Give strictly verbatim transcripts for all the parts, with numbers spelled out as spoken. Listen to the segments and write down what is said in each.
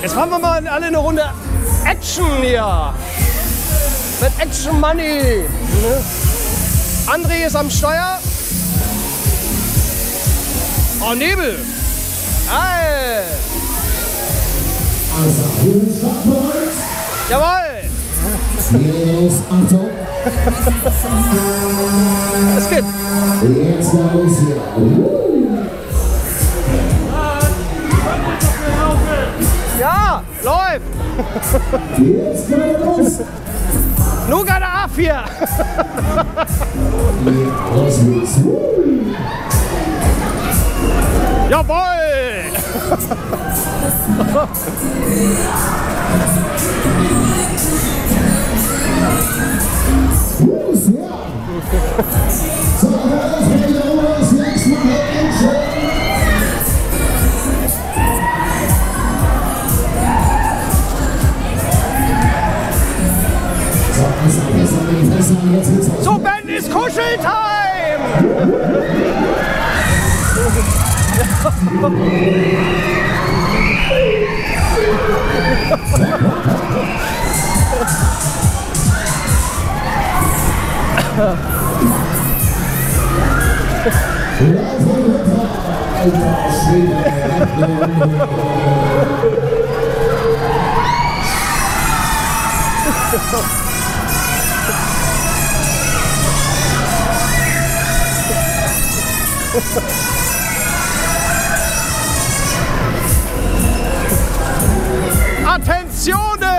Jetzt fahren wir mal alle eine Runde Action hier. Mit Action Money. Ne? André ist am Steuer. Oh, Nebel. Geil. Jawohl. Achtung. Es geht. Jetzt ja, läuft! Jetzt geht's los! Nur gerade A vier! Jawohl! So, Ben, ist Kuscheltime! Attenzione!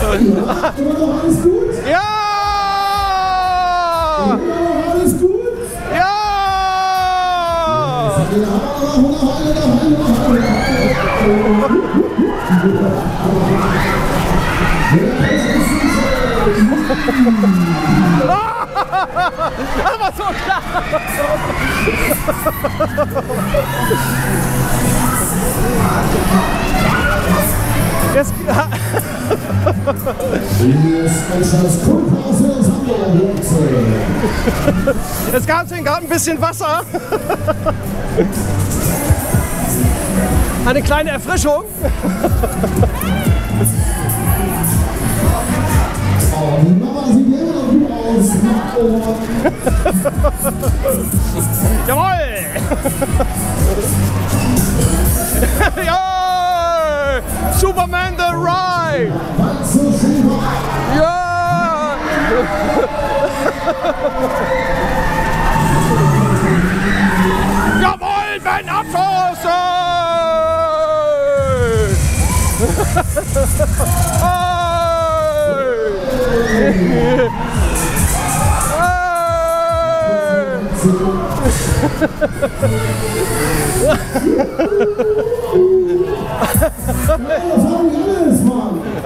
Alles gut? Ja! Alles gut? Ja! Das war so klar! Jetzt. Jetzt gab es eben gerade ein bisschen Wasser. Eine kleine Erfrischung. Jawohl! Ja! Superman the Ride! Ja! Jawohl, Ben Abschuss!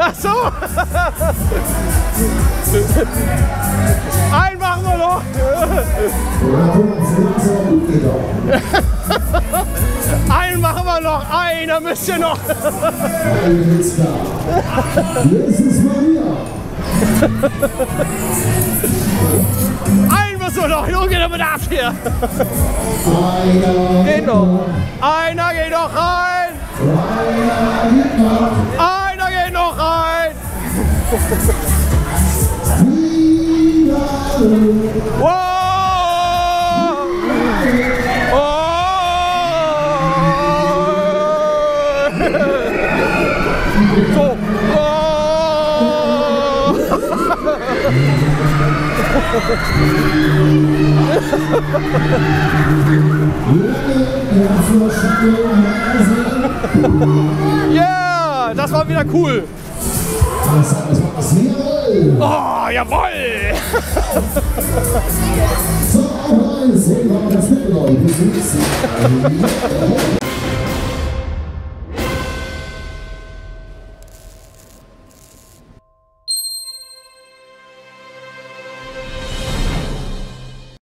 Ach so! Einen machen wir noch! Einen machen wir noch! Einer müsst ihr noch! Einen müssen wir noch! Nun geht der Bedarf hier! Geht noch! Einer geht noch rein! Einer geht noch rein! Wow! Oh! So! Ja, yeah, das war wieder cool. Oh, jawohl!